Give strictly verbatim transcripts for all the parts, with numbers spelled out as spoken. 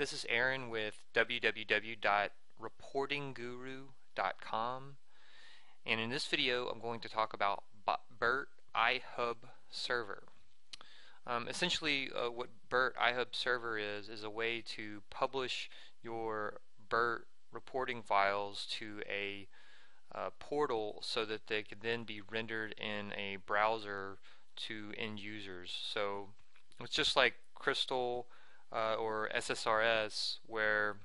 This is Aaron with w w w dot reporting guru dot com, and in this video I'm going to talk about BIRT iHub Server. Um, essentially uh, what BIRT iHub Server is is a way to publish your BIRT reporting files to a uh, portal so that they can then be rendered in a browser to end users. So it's just like Crystal uh, or S S R S, where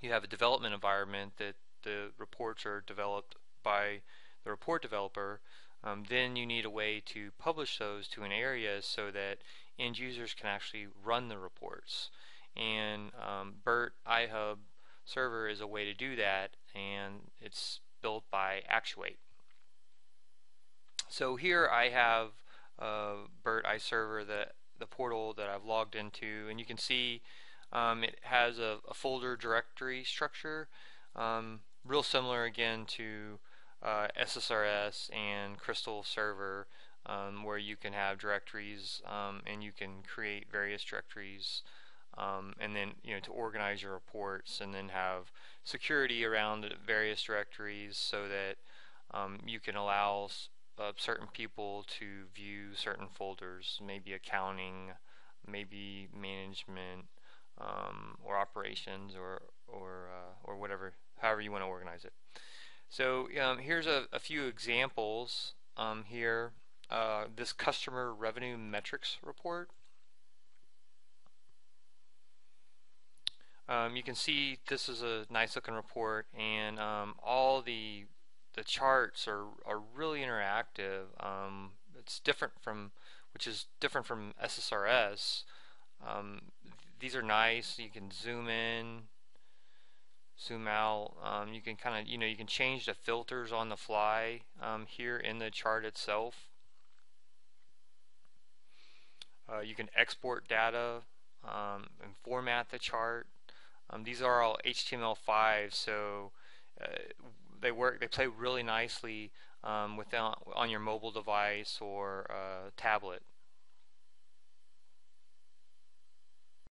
you have a development environment that the reports are developed by the report developer. Um, then you need a way to publish those to an area so that end users can actually run the reports. And um, BIRT iHub Server is a way to do that, and it's built by Actuate. So here I have uh, BIRT iServer, the, the portal that I've logged into, and you can see um, it has a, a folder directory structure, um, real similar again to Uh, S S R S and Crystal Server, um, where you can have directories um, and you can create various directories um, and then, you know, to organize your reports, and then have security around various directories so that um, you can allow uh, certain people to view certain folders, maybe accounting, maybe management, um, or operations, or or uh, or whatever, however you want to organize it. So um, here's a, a few examples um, here. Uh, this customer revenue metrics report. Um, you can see this is a nice looking report, and um, all the the charts are, are really interactive. Um, it's different from, which is different from S S R S. Um, these are nice. You can zoom in, zoom out. Um, you can kind of, you know, you can change the filters on the fly um, here in the chart itself. Uh, you can export data um, and format the chart. Um, these are all H T M L five, so uh, they work. They play really nicely um, without on your mobile device or uh, tablet.